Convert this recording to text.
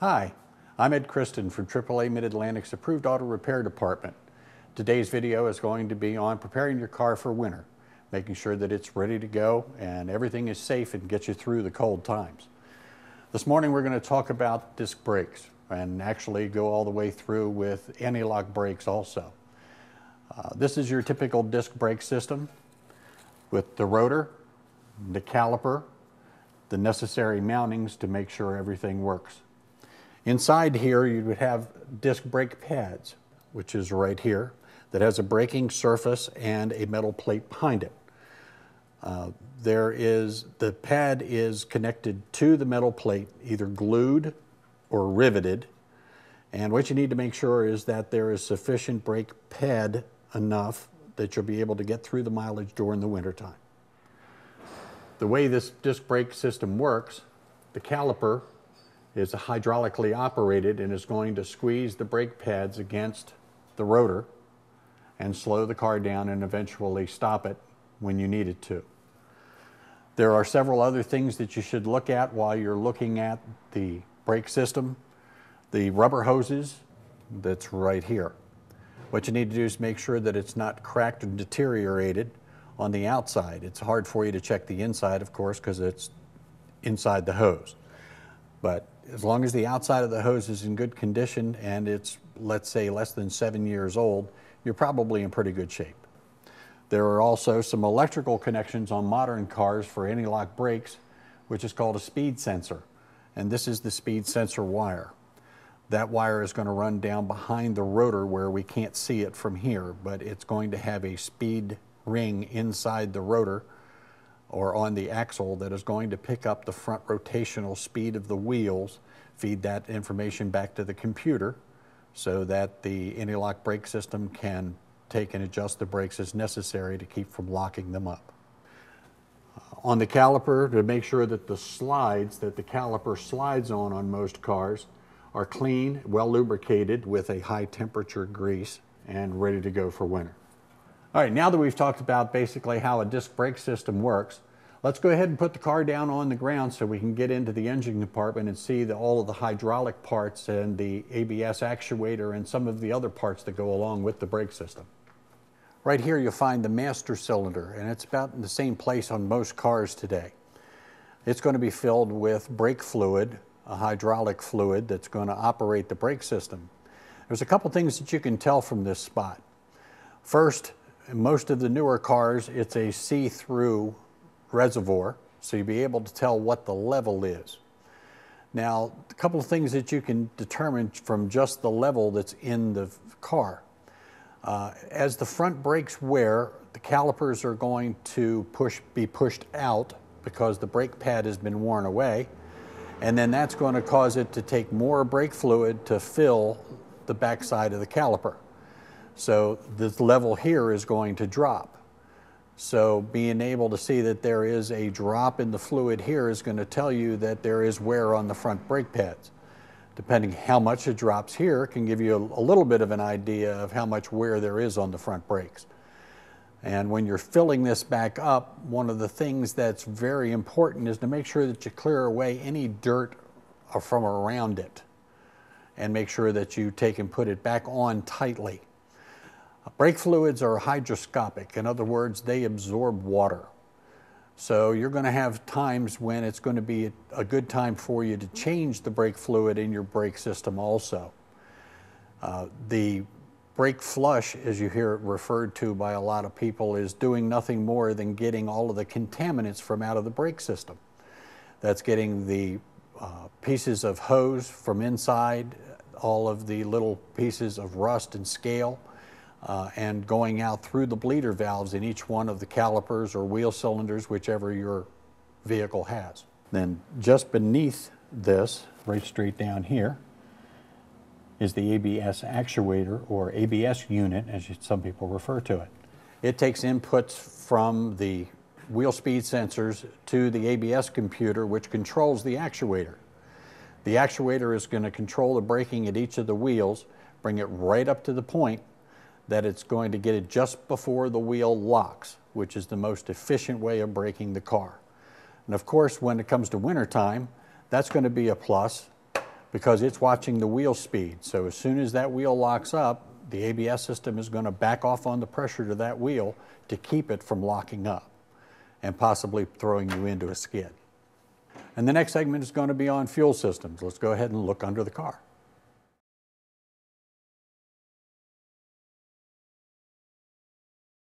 Hi, I'm Ed Kriston from AAA Mid-Atlantic's Approved Auto Repair Department. Today's video is going to be on preparing your car for winter, making sure that it's ready to go and everything is safe and gets you through the cold times. This morning we're going to talk about disc brakes and actually go all the way through with anti-lock brakes also. This is your typical disc brake system with the rotor, the caliper, the necessary mountings to make sure everything works. Inside here you would have disc brake pads, which is right here, that has a braking surface and a metal plate behind it. The pad is connected to the metal plate, either glued or riveted, and what you need to make sure is that there is sufficient brake pad enough that you'll be able to get through the mileage during the winter time. The way this disc brake system works, the caliper is hydraulically operated and is going to squeeze the brake pads against the rotor and slow the car down and eventually stop it when you need it to. There are several other things that you should look at while you're looking at the brake system. The rubber hoses, that's right here. What you need to do is make sure that it's not cracked and deteriorated on the outside. It's hard for you to check the inside, of course, because it's inside the hose. But as long as the outside of the hose is in good condition and it's, let's say, less than 7 years old, you're probably in pretty good shape. There are also some electrical connections on modern cars for anti-lock brakes, which is called a speed sensor. And this is the speed sensor wire. That wire is going to run down behind the rotor where we can't see it from here, but it's going to have a speed ring inside the rotor or on the axle that is going to pick up the front rotational speed of the wheels, feed that information back to the computer so that the anti-lock brake system can take and adjust the brakes as necessary to keep from locking them up. On the caliper, to make sure that the slides that the caliper slides on most cars are clean, well lubricated with a high temperature grease and ready to go for winter. All right, now that we've talked about basically how a disc brake system works, let's go ahead and put the car down on the ground so we can get into the engine compartment and see all of the hydraulic parts and the ABS actuator and some of the other parts that go along with the brake system. Right here you'll find the master cylinder, and it's about in the same place on most cars today. It's going to be filled with brake fluid, a hydraulic fluid that's going to operate the brake system. There's a couple things that you can tell from this spot. First, in most of the newer cars, it's a see-through reservoir, so you'll be able to tell what the level is. Now, a couple of things that you can determine from just the level that's in the car. As the front brakes wear, the calipers are going to be pushed out because the brake pad has been worn away, and then that's going to cause it to take more brake fluid to fill the backside of the caliper. So this level here is going to drop. So being able to see that there is a drop in the fluid here is going to tell you that there is wear on the front brake pads. Depending how much it drops here can give you a little bit of an idea of how much wear there is on the front brakes. And when you're filling this back up, one of the things that's very important is to make sure that you clear away any dirt from around it and make sure that you take and put it back on tightly. Brake fluids are hygroscopic. In other words, they absorb water. So you're going to have times when it's going to be a good time for you to change the brake fluid in your brake system also. The brake flush, as you hear it referred to by a lot of people, is doing nothing more than getting all of the contaminants from out of the brake system. That's getting the pieces of hose from inside, all of the little pieces of rust and scale, and going out through the bleeder valves in each one of the calipers or wheel cylinders, whichever your vehicle has. Then just beneath this, right straight down here, is the ABS actuator or ABS unit, as some people refer to it. It takes inputs from the wheel speed sensors to the ABS computer, which controls the actuator. The actuator is going to control the braking at each of the wheels, bring it right up to the point that it's going to get it just before the wheel locks, which is the most efficient way of braking the car. And of course, when it comes to winter time, that's going to be a plus because it's watching the wheel speed. So as soon as that wheel locks up, the ABS system is going to back off on the pressure to that wheel to keep it from locking up and possibly throwing you into a skid. And the next segment is going to be on fuel systems. Let's go ahead and look under the car.